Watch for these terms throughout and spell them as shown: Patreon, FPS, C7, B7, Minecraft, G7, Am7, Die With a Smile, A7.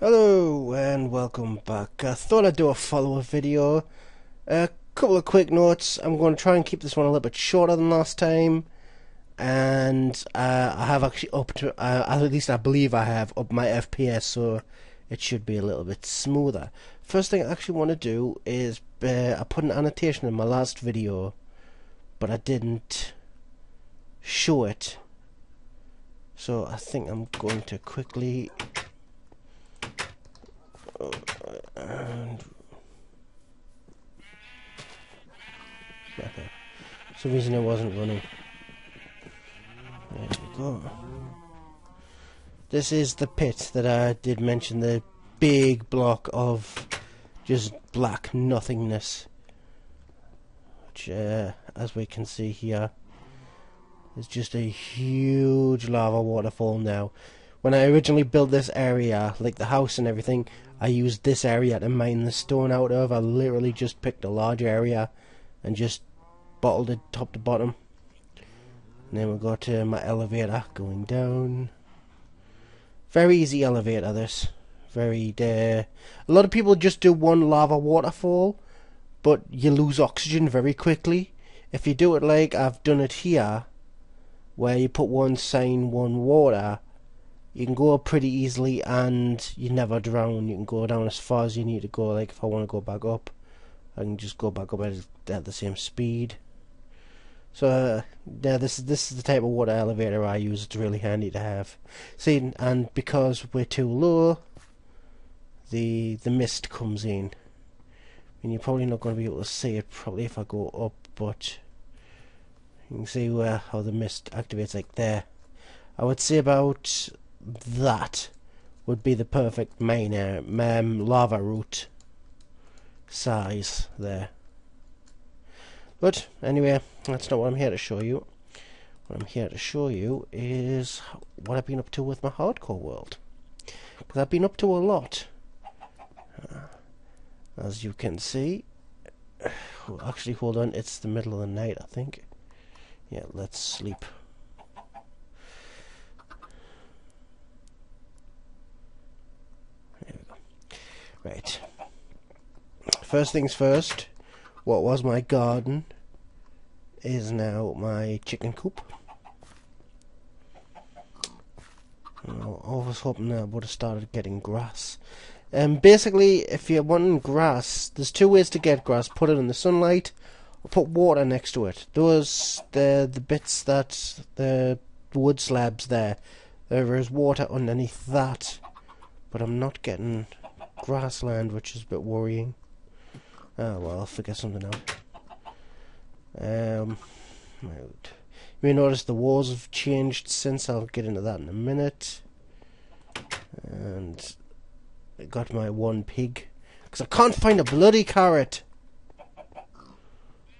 Hello and welcome back. I thought I'd do a follow-up video. A couple of quick notes. I'm going to try and keep this one a little bit shorter than last time, and I have actually upped, at least I believe I have upped my FPS, so it should be a little bit smoother. First thing I actually want to do is I put an annotation in my last video, but I didn't show it, so I think I'm going to quickly. And okay. For some reason it wasn't running. There we go. This is the pit that I did mention, the big block of just black nothingness, which as we can see here is just a huge lava waterfall now. When I originally built this area, like the house and everything, I used this area to mine the stone out of. I literally just picked a large area and just bottled it top to bottom. And then we go to my elevator going down. Very easy elevator this. Very a lot of people just do one lava waterfall, but you lose oxygen very quickly. If you do it like I've done it here, where you put one sign, one water, you can go up pretty easily and you never drown. You can go down as far as you need to go. Like if I want to go back up, I can just go back up at the same speed. So yeah, this is the type of water elevator I use. It's really handy to have. See, and because we're too low, the mist comes in. I mean, you're probably not going to be able to see it probably if I go up, but you can see where how the mist activates, like there. I would say about that would be the perfect main lava route size there. But anyway, that's not what I'm here to show you. What I'm here to show you is what I've been up to with my hardcore world, because I've been up to a lot. As you can see, actually hold on, it's the middle of the night I think. Yeah, let's sleep. Right. First things first, what was my garden is now my chicken coop. Oh, I was hoping that I would have started getting grass. Basically, if you're wanting grass, there's two ways to get grass. Put it in the sunlight or put water next to it. Those, the bits that the wood slabs there, there is water underneath that, but I'm not getting grassland, which is a bit worrying. Oh well, I'll figure something out. You may notice the walls have changed since. I'll get into that in a minute. And I got my one pig because I can't find a bloody carrot.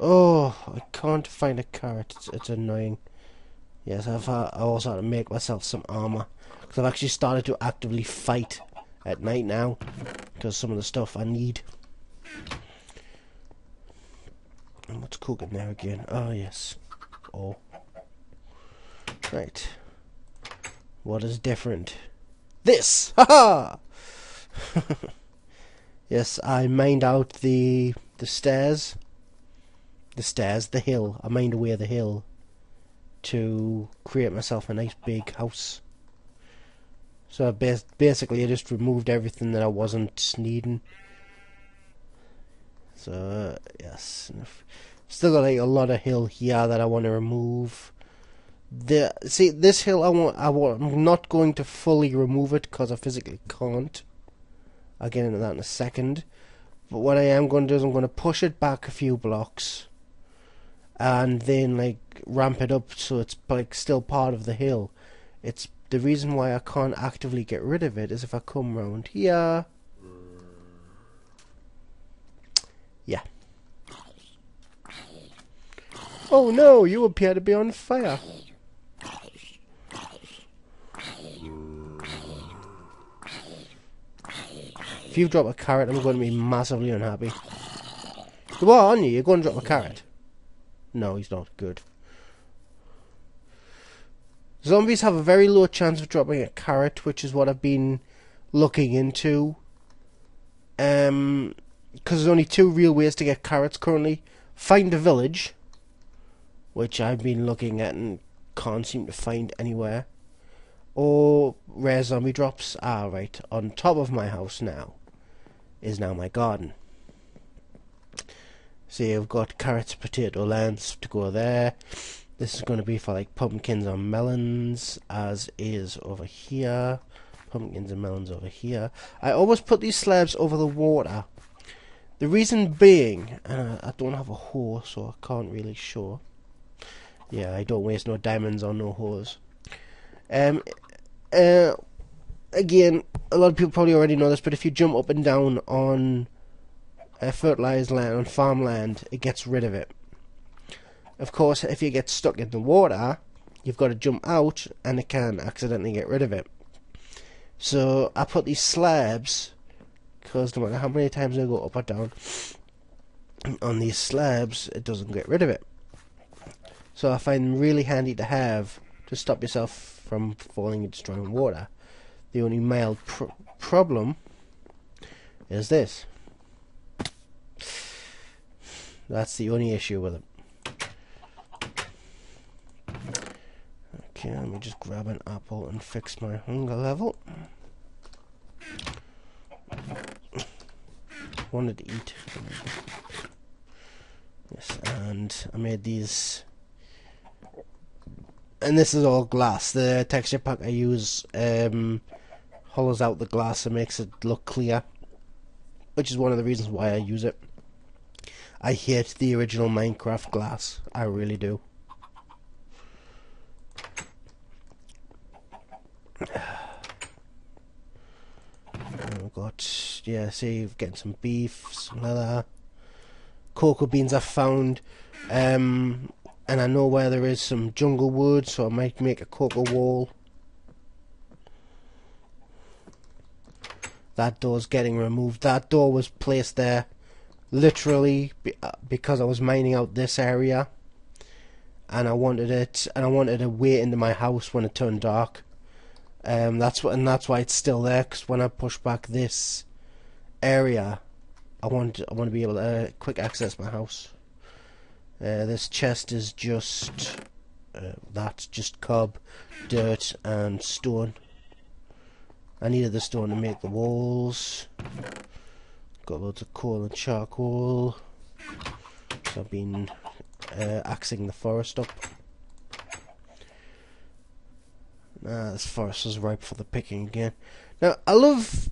Oh, I can't find a carrot. It's annoying. Yes, I also had to make myself some armor because I've actually started to actively fight at night now, because some of the stuff I need. And what's cooking there again? Oh yes. Oh. Right. What is different? This. Ha ha. Yes, I mined out the stairs. The hill. I mined away the hill to create myself a nice big house. So basically I just removed everything that I wasn't needing. So yes, still got like a lot of hill here that I want to remove. See this hill, I'm not going to fully remove it because I physically can't. I'll get into that in a second. But what I am going to do is I'm going to push it back a few blocks and then like ramp it up so it's like still part of the hill. It's the reason why I can't actively get rid of it is if I come round here. Yeah. Oh no, you appear to be on fire. If you drop a carrot, I'm going to be massively unhappy. Come on, you're going to drop a carrot. No, he's not good. Zombies have a very low chance of dropping a carrot, which is what I've been looking into. Because there's only two real ways to get carrots currently. Find a village, which I've been looking at and can't seem to find anywhere. Or rare zombie drops. Ah, right. On top of my house now is now my garden. See, I've got carrots, potato, lambs to go there. This is going to be for like pumpkins and melons, as is over here. Pumpkins and melons over here. I always put these slabs over the water. The reason being, and I don't have a hoe, so I can't really show. Yeah, I don't waste no diamonds on no hoes. Again, a lot of people probably already know this, but if you jump up and down on fertilized land, on farmland, it gets rid of it. Of course, if you get stuck in the water, you've got to jump out, and it can accidentally get rid of it. So I put these slabs, because no matter how many times I go up or down on these slabs, it doesn't get rid of it. So I find them really handy to have to stop yourself from falling into strong water. The only mild problem is this. That's the only issue with it. Okay, let me just grab an apple and fix my hunger level. Wanted to eat. Yes, and I made these. And this is all glass. The texture pack I use hollows out the glass and makes it look clear, which is one of the reasons why I use it. I hate the original Minecraft glass. I really do. I've got, yeah, see, getting some beef, some leather. Cocoa beans I found. And I know where there is some jungle wood, so I might make a cocoa wall. That door's getting removed. That door was placed there literally because I was mining out this area, and I wanted it, and I wanted a way into my house when it turned dark. That's why it's still there, because when I push back this area, I want to be able to quick access my house. This chest is just that's just cob, dirt and stone. I needed the stone to make the walls. Got loads of coal and charcoal, so I've been axing the forest up. This forest is ripe for the picking again. Now, I love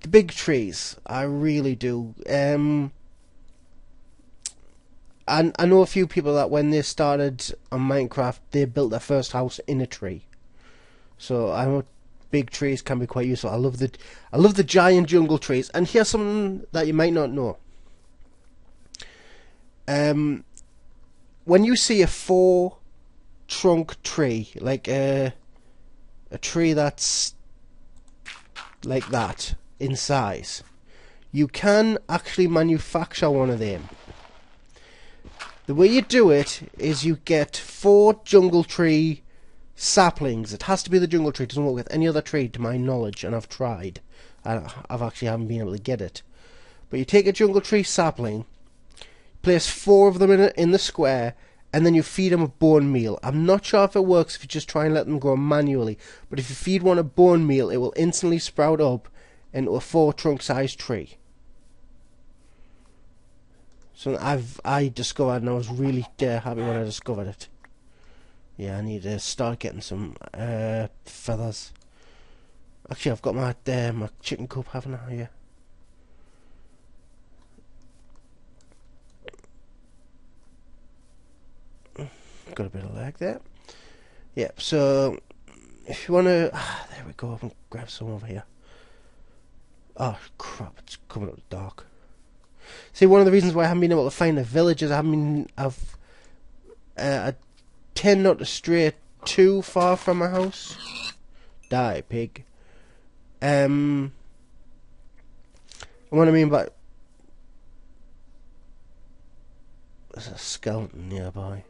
the big trees, I really do. And I know a few people that when they started on Minecraft, they built their first house in a tree. So I know big trees can be quite useful. I love the giant jungle trees. And here's something that you might not know. When you see a 4-trunk tree, like a tree that's like that in size, you can actually manufacture one of them. The way you do it is you get 4 jungle tree saplings. It has to be the jungle tree. It doesn't work with any other tree to my knowledge, and I've tried. I've actually haven't been able to get it. But you take a jungle tree sapling, place 4 of them in the square, and then you feed them a bone meal. I'm not sure if it works if you just try and let them grow manually, but if you feed one a bone meal, it will instantly sprout up into a 4-trunk-sized tree. So I discovered, and I was really happy when I discovered it. Yeah, I need to start getting some feathers. Actually, I've got my my chicken coop, haven't I? Yeah. Got a bit of lag there. Yeah. So if you want to, there we go. I can grab some over here. Oh crap! It's coming up dark. See, one of the reasons why I haven't been able to find a village is I tend not to stray too far from my house. Die, pig. What I mean by... There's a skeleton nearby.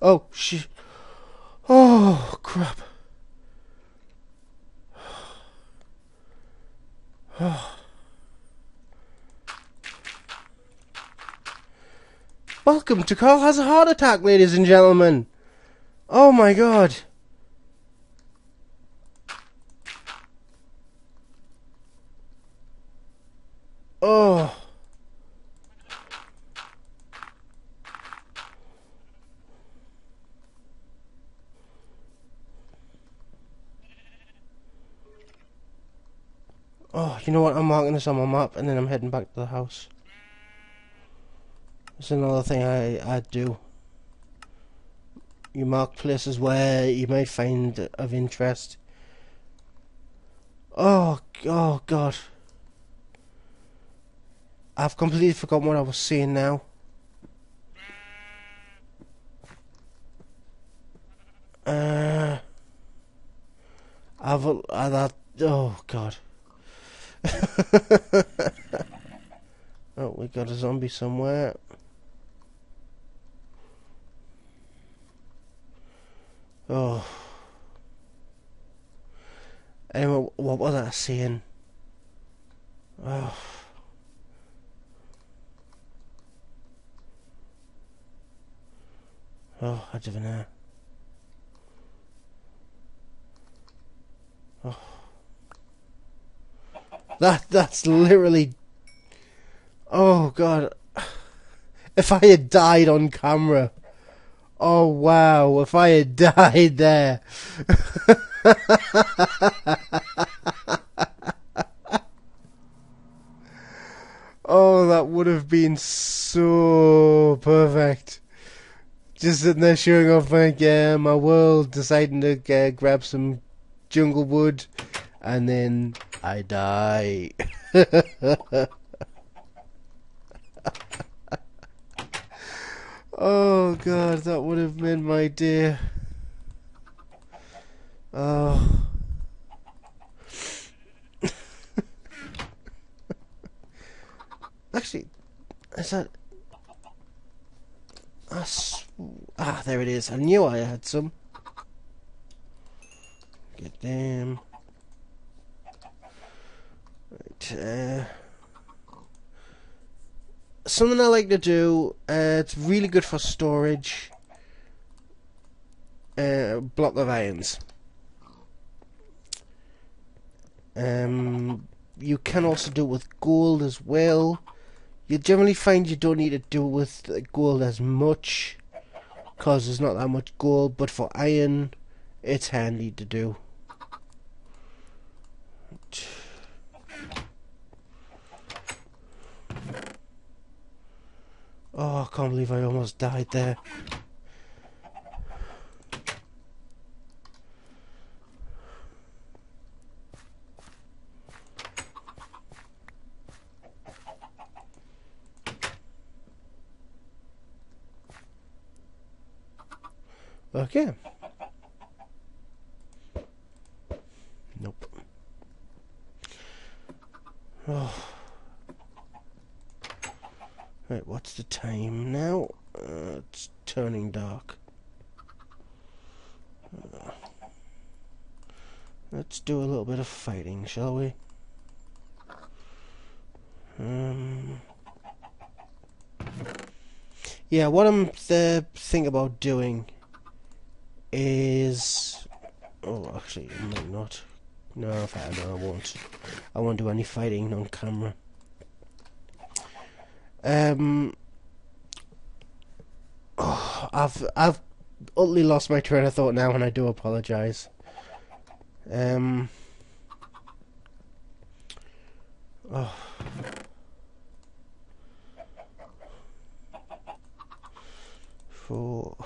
Oh, shit. Oh, crap. Welcome to Carl Has a Heart Attack, ladies and gentlemen. Oh my god. Oh. Oh, you know what? I'm marking this on my map and then I'm heading back to the house. It's another thing I do. You mark places where you may find of interest. Oh god. I've completely forgotten what I was seeing now. Oh god. Oh, we got a zombie somewhere. Oh. Anyway, what was I seeing? Oh. Oh, I don't know. Oh. That's literally... Oh god. If I had died on camera. Oh wow, if I had died there. Oh, that would have been so perfect. Just sitting there showing off like my world, deciding to grab some jungle wood, and then I die. Oh god, that would have been my day. Oh. Actually, is that... Ah, there it is. I knew I had some. Get them. Right, something I like to do, it's really good for storage, block of irons. You can also do it with gold as well. You generally find you don't need to do it with gold as much, because there's not that much gold, but for iron, it's handy to do. Right. Oh, I can't believe I almost died there. Okay. Nope. Oh. Right, what's the time now? It's turning dark. Let's do a little bit of fighting, shall we? Yeah, what I'm thinking about doing is... Oh, actually, I might not. No, I won't. I won't do any fighting on camera. Oh, I've utterly lost my train of thought now, and I do apologise. Oh. Four.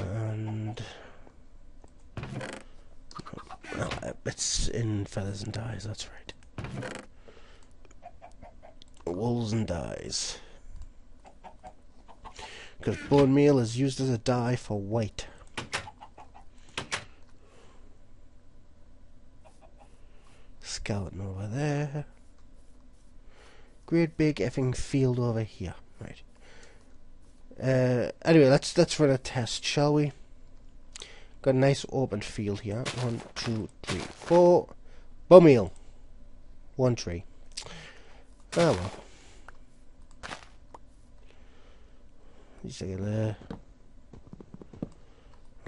And... Well, it's in feathers and dyes, that's right. Wools and dyes, because bone meal is used as a dye for white. Skeleton over there. Great big effing field over here. Right. Anyway, let's run a test, shall we? Got a nice open field here. 1, 2, 3, 4. Bomeel. One tree. Oh well. Just take it there. A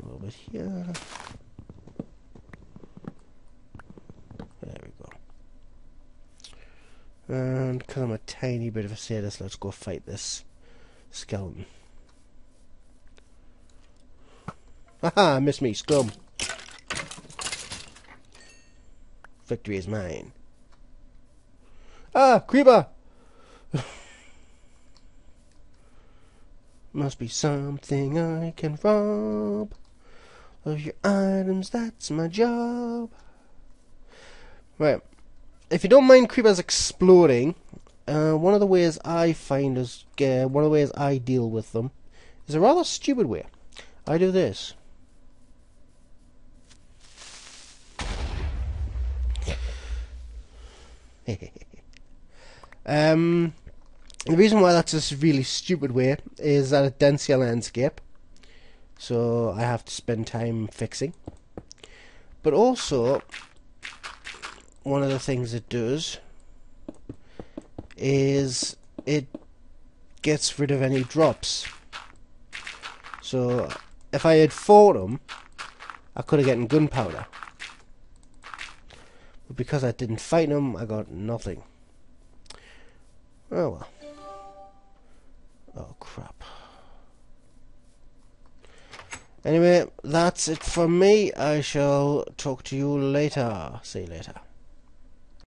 little bit here. There we go. And because I'm a tiny bit of a sadist, let's go fight this skeleton. Haha, miss me, scum. Victory is mine. Ah, creeper! Must be something I can rob of your items, that's my job. Right, if you don't mind creepers exploding, one of the ways I find is, one of the ways I deal with them is a rather stupid way. I do this. The reason why that's a really stupid way is that it dents your landscape, so I have to spend time fixing. But also, one of the things it does is it gets rid of any drops. So if I had fought them, I could have gotten gunpowder, but because I didn't fight them, I got nothing. Oh well. Oh crap. Anyway, that's it for me. I shall talk to you later. See you later.